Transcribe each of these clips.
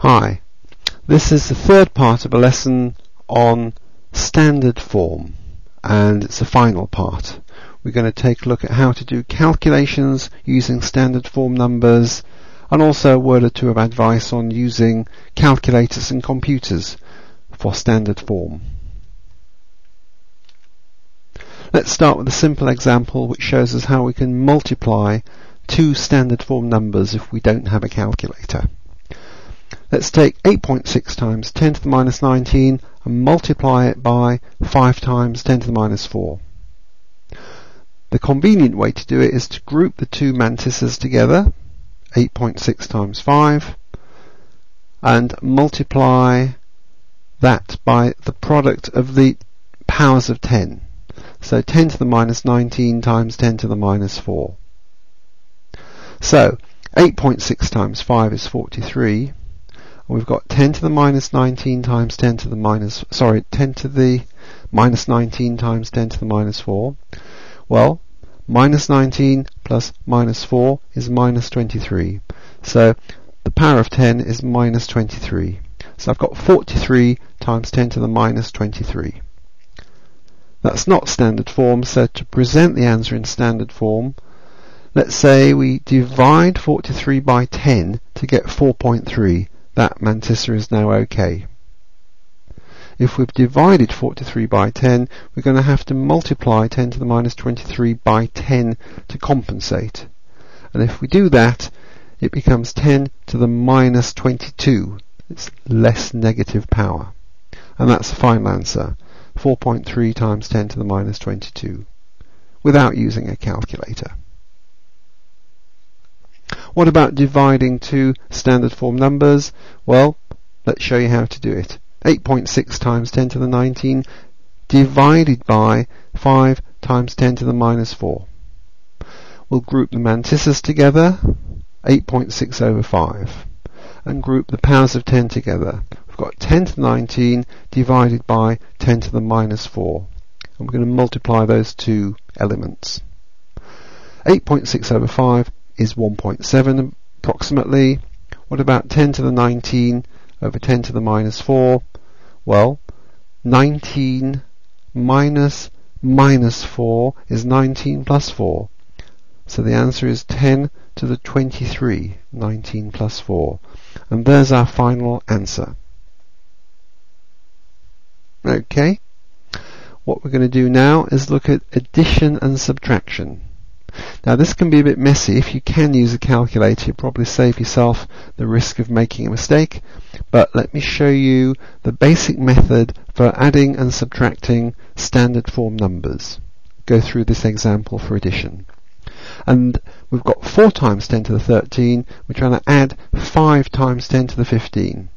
Hi, this is the third part of a lesson on standard form, and it's the final part. We're going to take a look at how to do calculations using standard form numbers, and also a word or two of advice on using calculators and computers for standard form. Let's start with a simple example which shows us how we can multiply two standard form numbers if we don't have a calculator. Let's take 8.6 times 10 to the minus 19 and multiply it by 5 times 10 to the minus 4. The convenient way to do it is to group the two mantises together, 8.6 times 5, and multiply that by the product of the powers of 10. So 10 to the minus 19 times 10 to the minus 4. So 8.6 times 5 is 43. We've got 10 to the minus 19 times 10 to the minus, 10 to the minus 19 times 10 to the minus 4. Well, minus 19 plus minus 4 is minus 23. So the power of 10 is minus 23. So I've got 43 times 10 to the minus 23. That's not standard form, so to present the answer in standard form, let's say we divide 43 by 10 to get 4.3. That mantissa is now okay. If we've divided 43 by 10, we're going to have to multiply 10 to the minus 23 by 10 to compensate. And if we do that, it becomes 10 to the minus 22. It's less negative power. And that's the final answer, 4.3 times 10 to the minus 22, without using a calculator. What about dividing two standard form numbers? Well, let's show you how to do it. 8.6 times 10 to the 19 divided by 5 times 10 to the minus 4. We'll group the mantises together, 8.6 over 5, and group the powers of 10 together. We've got 10 to the 19 divided by 10 to the minus 4. And we're going to multiply those two elements. 8.6 over 5 is 1.7 approximately. What about 10 to the 19 over 10 to the minus 4? Well, 19 minus 4 is 19 plus 4. So the answer is 10 to the 23, 19 plus 4. And there's our final answer. Okay, what we're going to do now is look at addition and subtraction. Now this can be a bit messy. If you can use a calculator, you'll probably save yourself the risk of making a mistake, but let me show you the basic method for adding and subtracting standard form numbers. Go through this example for addition. And we've got 4 times 10 to the 13, we're trying to add 5 times 10 to the 15.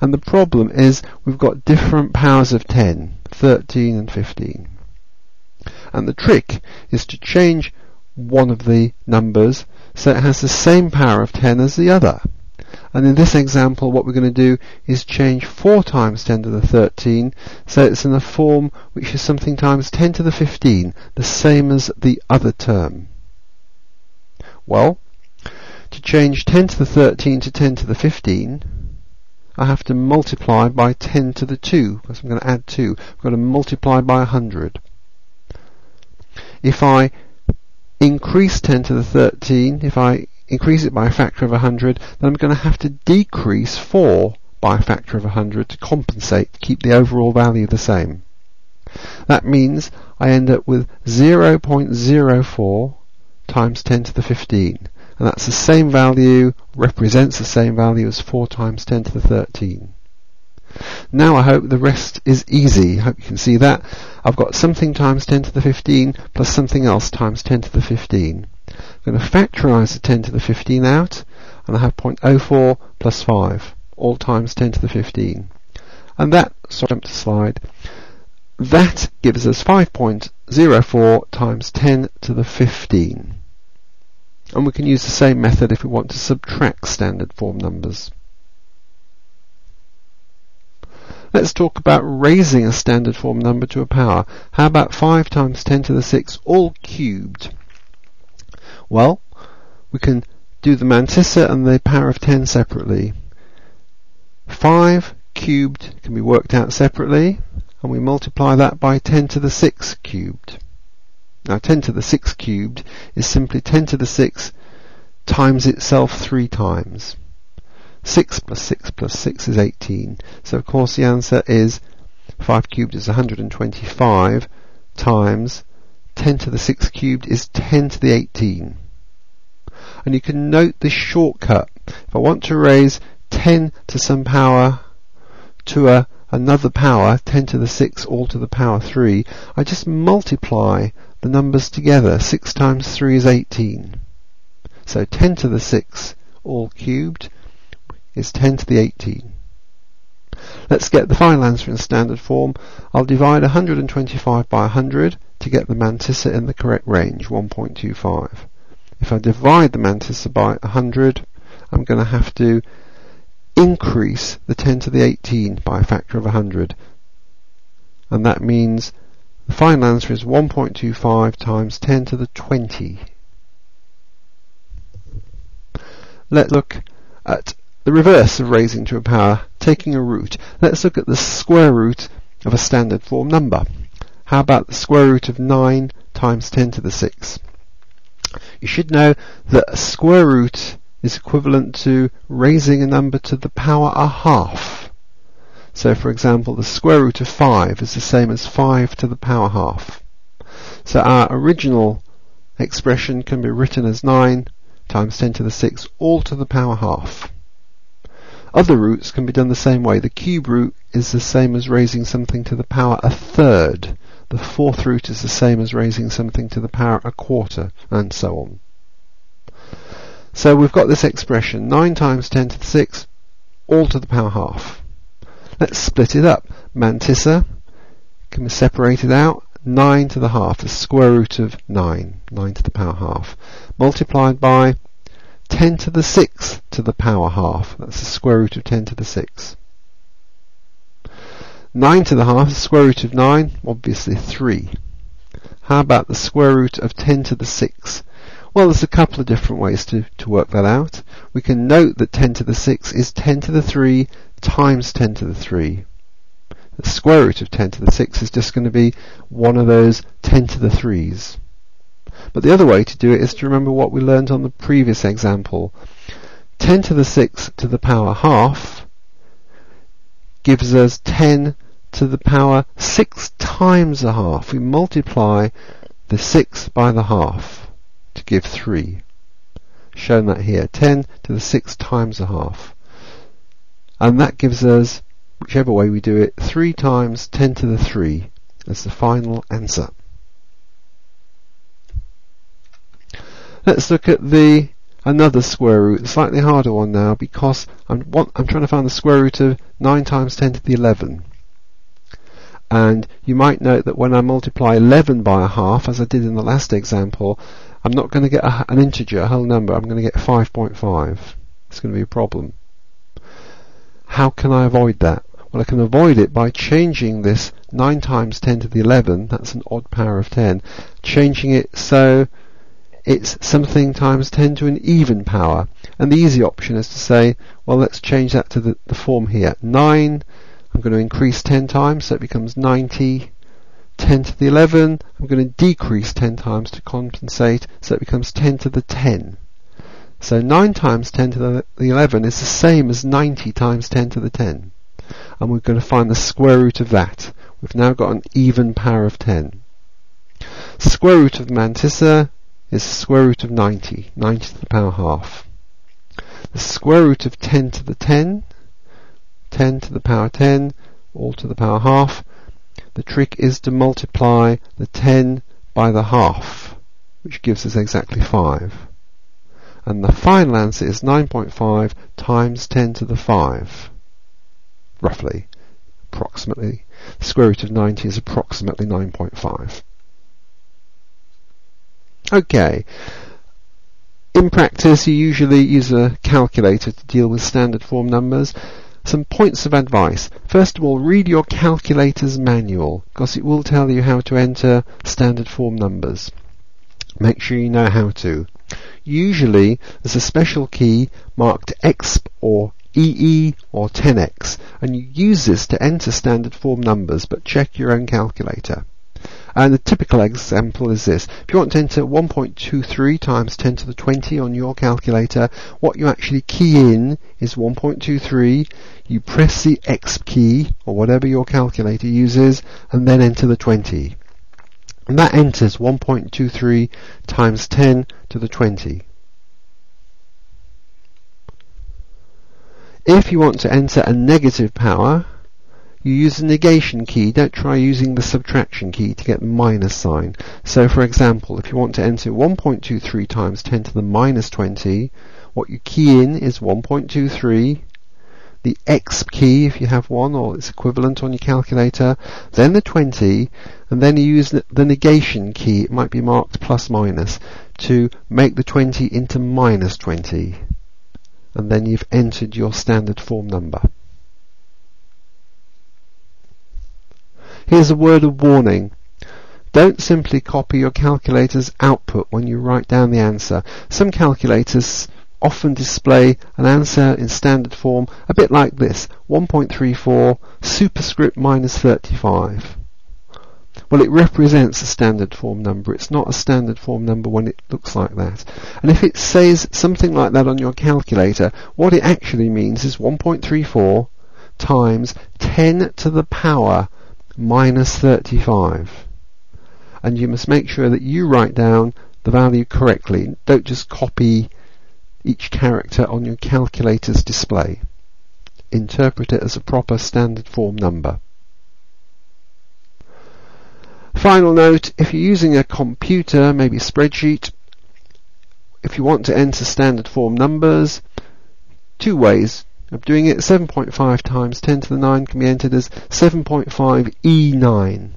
And the problem is we've got different powers of 10, 13 and 15. And the trick is to change one of the numbers so it has the same power of 10 as the other. And in this example what we're going to do is change 4 times 10 to the 13 so it's in a form which is something times 10 to the 15, the same as the other term. Well, to change 10 to the 13 to 10 to the 15, I have to multiply by 10 to the 2, because I'm going to add 2. I've got to multiply by 100. If I increase 10 to the 13, if I increase it by a factor of 100, then I'm going to have to decrease 4 by a factor of 100 to compensate, to keep the overall value the same. That means I end up with 0.04 times 10 to the 15, and that's the same value, represents the same value as 4 times 10 to the 13. Now I hope the rest is easy. I hope you can see that. I've got something times 10 to the 15 plus something else times 10 to the 15. I'm going to factorise the 10 to the 15 out, and I have 0.04 plus 5, all times 10 to the 15. And that, sorry, jump to slide, that gives us 5.04 times 10 to the 15. And we can use the same method if we want to subtract standard form numbers. Let's talk about raising a standard form number to a power. How about 5 times 10 to the 6 all cubed? Well, we can do the mantissa and the power of 10 separately. 5 cubed can be worked out separately, and we multiply that by 10 to the 6 cubed. Now 10 to the 6 cubed is simply 10 to the 6 times itself 3 times. 6 plus 6 plus 6 is 18. So of course the answer is 5 cubed is 125 times 10 to the 6 cubed is 10 to the 18. And you can note this shortcut. If I want to raise 10 to some power to another power, 10 to the 6 all to the power 3, I just multiply the numbers together. 6 times 3 is 18. So 10 to the 6 all cubed is 10 to the 18. Let's get the final answer in standard form. I'll divide 125 by 100 to get the mantissa in the correct range, 1.25. If I divide the mantissa by 100, I'm going to have to increase the 10 to the 18 by a factor of 100. And that means the final answer is 1.25 times 10 to the 20. Let's look at the reverse of raising to a power, taking a root. Let's look at the square root of a standard form number. How about the square root of 9 times 10 to the 6? You should know that a square root is equivalent to raising a number to the power a half. So for example, the square root of 5 is the same as 5 to the power half. So our original expression can be written as 9 times 10 to the 6 all to the power half. Other roots can be done the same way. The cube root is the same as raising something to the power a third. The fourth root is the same as raising something to the power a quarter, and so on. So we've got this expression, 9 times 10 to the 6, all to the power half. Let's split it up. Mantissa can be separated out, 9 to the half, the square root of 9, 9 to the power half, multiplied by 10 to the 6 to the power half, that's the square root of 10 to the 6. 9 to the half, the square root of 9, obviously 3. How about the square root of 10 to the 6? Well, there's a couple of different ways to work that out. We can note that 10 to the 6 is 10 to the 3 times 10 to the 3. The square root of 10 to the 6 is just going to be one of those 10 to the 3's. But the other way to do it is to remember what we learned on the previous example. 10 to the 6 to the power half gives us 10 to the power 6 times a half. We multiply the 6 by the half to give 3. Shown that here, 10 to the 6 times a half. And that gives us, whichever way we do it, 3 times 10 to the 3 as the final answer. Let's look at another square root, a slightly harder one now, because I'm trying to find the square root of 9 times 10 to the 11. And you might note that when I multiply 11 by a half, as I did in the last example, I'm not going to get an integer, a whole number. I'm going to get 5.5. It's going to be a problem. How can I avoid that? Well, I can avoid it by changing this 9 times 10 to the 11, that's an odd power of 10, changing it so it's something times 10 to an even power. And the easy option is to say, well, let's change that to the form here. 9, I'm going to increase 10 times, so it becomes 90. 10 to the 11, I'm going to decrease 10 times to compensate, so it becomes 10 to the 10. So 9 times 10 to the 11 is the same as 90 times 10 to the 10. And we're going to find the square root of that. We've now got an even power of 10. Square root of the mantissa is the square root of 90, 90 to the power half. The square root of 10 to the 10, 10 to the power 10, all to the power half. The trick is to multiply the 10 by the half, which gives us exactly 5. And the final answer is 9.5 times 10 to the 5, roughly, approximately. The square root of 90 is approximately 9.5. Okay, in practice you usually use a calculator to deal with standard form numbers. Some points of advice. First of all, read your calculator's manual, because it will tell you how to enter standard form numbers. Make sure you know how to. Usually there's a special key marked EXP or EE or 10x, and you use this to enter standard form numbers, but check your own calculator. And the typical example is this. If you want to enter 1.23 times 10 to the 20 on your calculator, what you actually key in is 1.23, you press the X key, or whatever your calculator uses, and then enter the 20. And that enters 1.23 times 10 to the 20. If you want to enter a negative power, you use the negation key. Don't try using the subtraction key to get the minus sign. So for example, if you want to enter 1.23 times 10 to the minus 20, what you key in is 1.23, the X key if you have one or its equivalent on your calculator, then the 20, and then you use the negation key, it might be marked plus minus, to make the 20 into minus 20. And then you've entered your standard form number. Here's a word of warning. Don't simply copy your calculator's output when you write down the answer. Some calculators often display an answer in standard form a bit like this, 1.34 superscript minus 35. Well, it represents a standard form number. It's not a standard form number when it looks like that. And if it says something like that on your calculator, what it actually means is 1.34 times 10 to the power minus 35. And you must make sure that you write down the value correctly. Don't just copy each character on your calculator's display. Interpret it as a proper standard form number. Final note, if you're using a computer, maybe a spreadsheet, if you want to enter standard form numbers, two ways of doing it. 7.5 times 10 to the 9 can be entered as 7.5E9,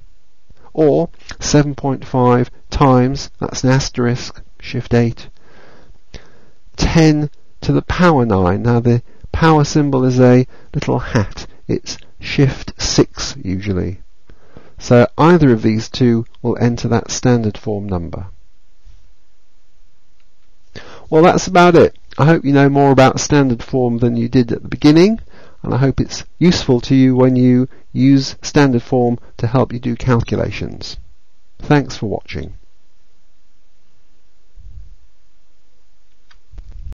or 7.5 times, that's an asterisk, shift 8, 10 to the power 9. Now the power symbol is a little hat, it's shift 6 usually. So either of these two will enter that standard form number. Well, that's about it. I hope you know more about standard form than you did at the beginning, and I hope it's useful to you when you use standard form to help you do calculations. Thanks for watching.